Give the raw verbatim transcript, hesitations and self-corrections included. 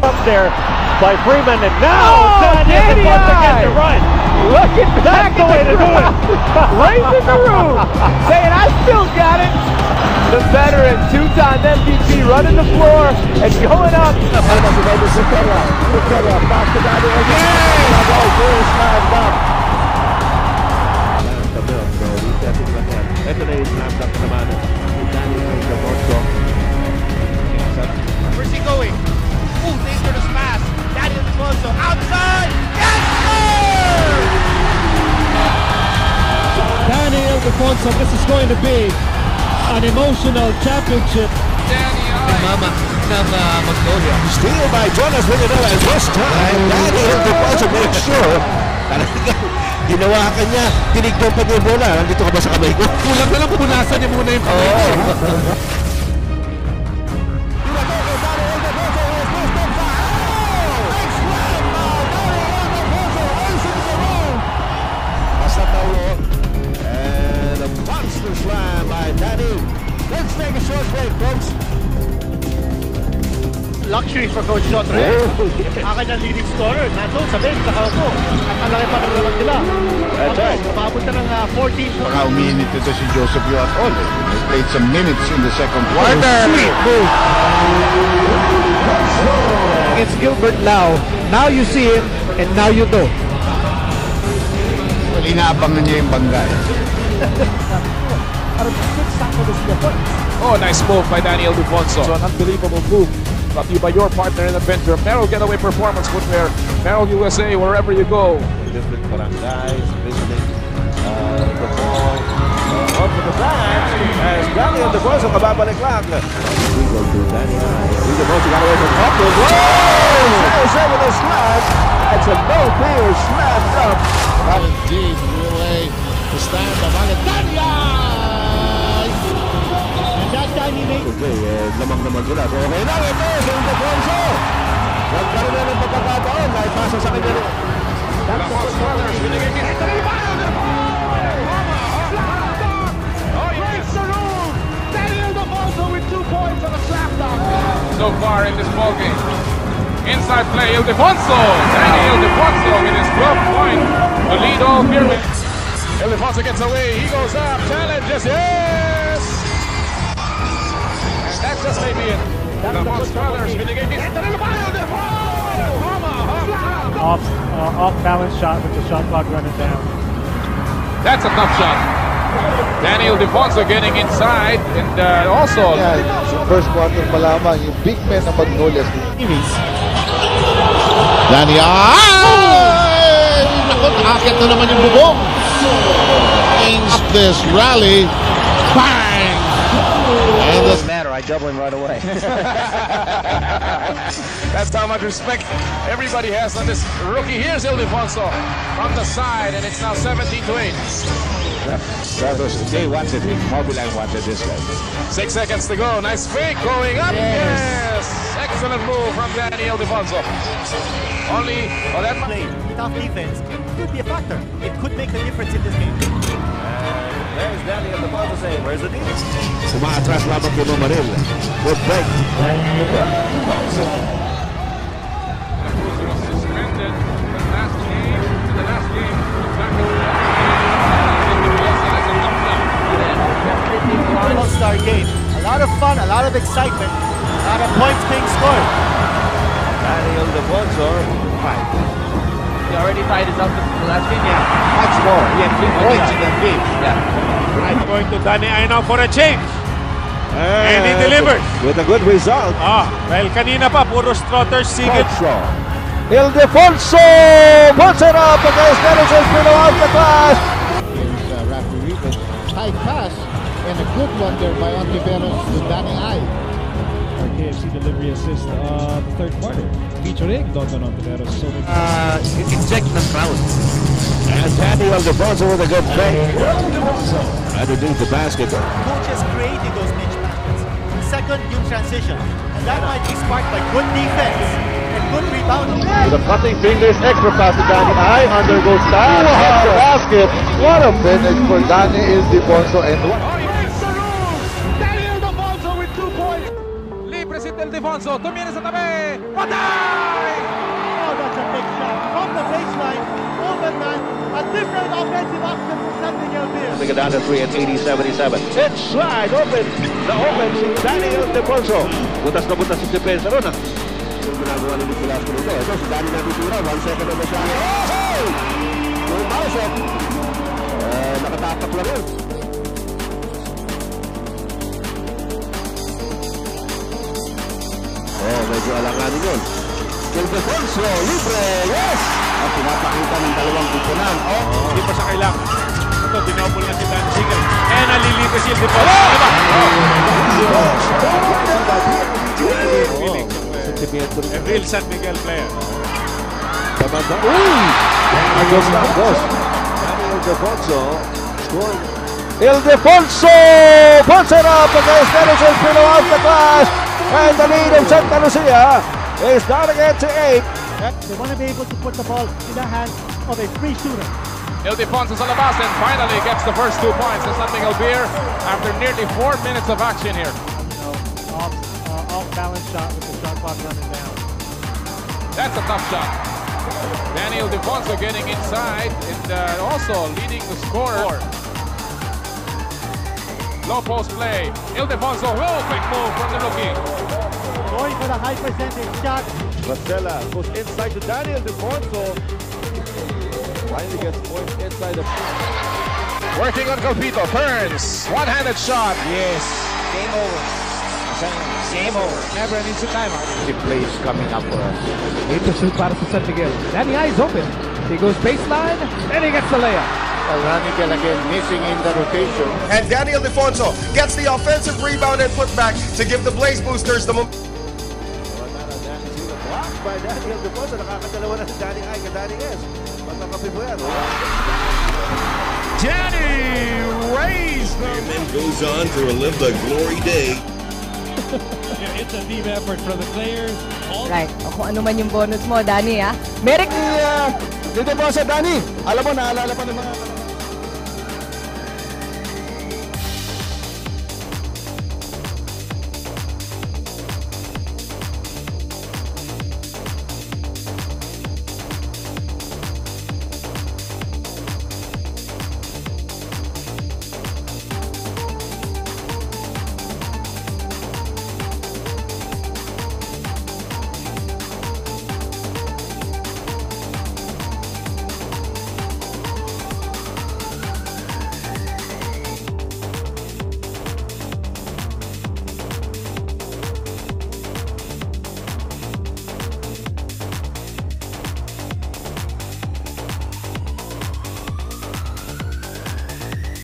Up there by Freeman, and now oh, Danny Danny wants to get the run. Looking back, that's the way to do it. Raising the roof, saying, I still got it. The veteran, two-time M V P, running the floor and going up. Where's he going? Ooh, things are to smash. Danny Ildefonso outside. Yes, sir! Danny Ildefonso, this is going to be an emotional championship. Danny, Mama, Mama, Mongolia. Steal by Jonas Villanueva at this time. Danny Ildefonso makes sure. Ginawa ka niya. Tinignan pa niya yung bola. Nandito ka ba sa kamay ko? Kulang na lang pupunasan niya muna yung kamay. Oh. Luxury for Coach Notre. Akin ang leading scorer. Nandun sa bench, sa kaupo. At ang laki pa ng laban nila. That's right. Mapunta ng fourteen. Baka umiinit ito si Joseph Lau at all. He played some minutes in the second quarter. Sweet move. It's Gilbert Lau. Now you see him, and now you know. Well, inaabangan niya yung bangga. Oh, nice move by Danny Ildefonso. So an unbelievable move brought to you by your partner and adventure, Merrill Getaway Performance Footwear. Merrill U S A, wherever you go. Elizabeth Parandaise visiting uh, the ball uh, over the back as Danny Ildefonso kababalik lang. We go to Danny Ildefonso got away from Mobley. Whoa! Says over the slash. That's a no-player smashed up. That is deep relay to stand up on Danny. Okay, lamang naman wala. Okay, now it is Ildefonso. Nagkaroon na ng pagkakataon. Naipasa sa kanya rin. So far in this ball game, inside play Ildefonso. Danny Ildefonso in his twelfth point to lead all pyramids. Ildefonso gets away. He goes up. Challenges. Yes. Just maybe it. The most brothers mitigating. Off, uh, off balance shot with the shot clock running down. That's a tough shot. Danny Ildefonso getting inside and uh, also. Yeah, so first quarter pa lamang yung big man ng Magnolias. Danny, ay! Nakakit na naman yung bubong. Ends this rally. Bang! And this I double him right away. That's how much respect everybody has on this rookie. Here's Ildefonso from the side, and it's now seventeen to eight. They wanted it. Mobley wanted this guy. Six seconds to go. Nice fake going up. Yes. Yes. Excellent move from Danny Ildefonso. Only for that play. Tough defense. It could be a factor. It could make the difference in this game. There's Danny Ildefonso saying, where's the defense? Sumaatras lamang po ng Merrill. Good break. Suspended the last game to the last game. All-star game. A lot of fun, a lot of excitement. A lot of points being scored. Danny Ildefonso, five. He already tied us up the last game, yeah. Much more. He had three points in that game. Yeah. Right going to Danny Ildefonso for a change. Uh, and he delivers. With a good result. Ah, well, kanina pa, puro Strotter, Sigil. Ildefonso puts it up against Elizabeth Parandaise the class. Here's uh, Rafi Rivas. High pass and a good one there by Ontiveros to Danny Ildefonso. Our K F C delivery assist uh, the third quarter. Featuring Don Ontiveros. So uh, inject the crowd. And Danny Ildefonso with a good play. Underneath the basket. Coaches creating those niche baskets. Second, you transition. And that might be sparked by good defense and good rebounding. With the cutting fingers, extra pass to Danny. High undergoes down. Extra basket. What a finish for Danny Ildefonso. And what? Oh, he breaks the room. Danny Ildefonso with two points. Libres Ildefonso. Two minutes at the bay. What? A different offensive option for something else here. They get down to three at eighty seventy-seven. It's slide open. The open si Danny Ildefonso. Butas na butas si Depensa ron ah. Yung ginagawa ni Nicolas Cruz eh. Ito si Danny Nabitura. One second na ba siya? Oh! Hey! Yung baushot. Eh, nakatatak lang yun. Oh, medyo alanganin yun. Ildefonso, libre! Yes! At pinapakita ng dalawang kukunan. Oh, hindi pa siya kailangan. Ito, dinobol na si Dan Siegel. Eh, nalilito si Ildefonso. Oh! A real San Miguel player. Uy! Ildefonso scoring. Ildefonso! Puts it up against Edison Pino out the glass. And the lead of Santa Lucia is down again to eight. They want to be able to put the ball in the hands of a free shooter. Ildefonso Salabas and finally gets the first two points to San Miguel Beer after nearly four minutes of action here. You know, off, uh, off balance shot with the shot clock running down. That's a tough shot. Danny Ildefonso getting inside and uh, also leading the scorer. Low post play. Ildefonso, well, quick move from the rookie. Going for the high percentage shot. Vasela goes inside to Danny Ildefonso. Finally gets points inside the... Working on Calpito, turns. One-handed shot. Yes. Game over. Game over. Never an instant timeout. The play is coming up for us. Need to shoot para sa San Miguel. Danny eyes open. He goes baseline, and he gets the layup. Ranigan again missing in the rotation. And Danny Ildefonso gets the offensive rebound and put back to give the Blaze Boosters the moment. Blocked by Danny Ildefonso. Nakakadalawa na si Danny Ay ka Danny S. Patakapin mo yan. Danny raised the... And then goes on to relive the glory day. Yeah, it's a team effort from the players. All right. Ako ano man yung bonus mo, Danny, ha? Merrick! Yeah! Dito po sa Danny. Alam mo, naalala pa ng mga...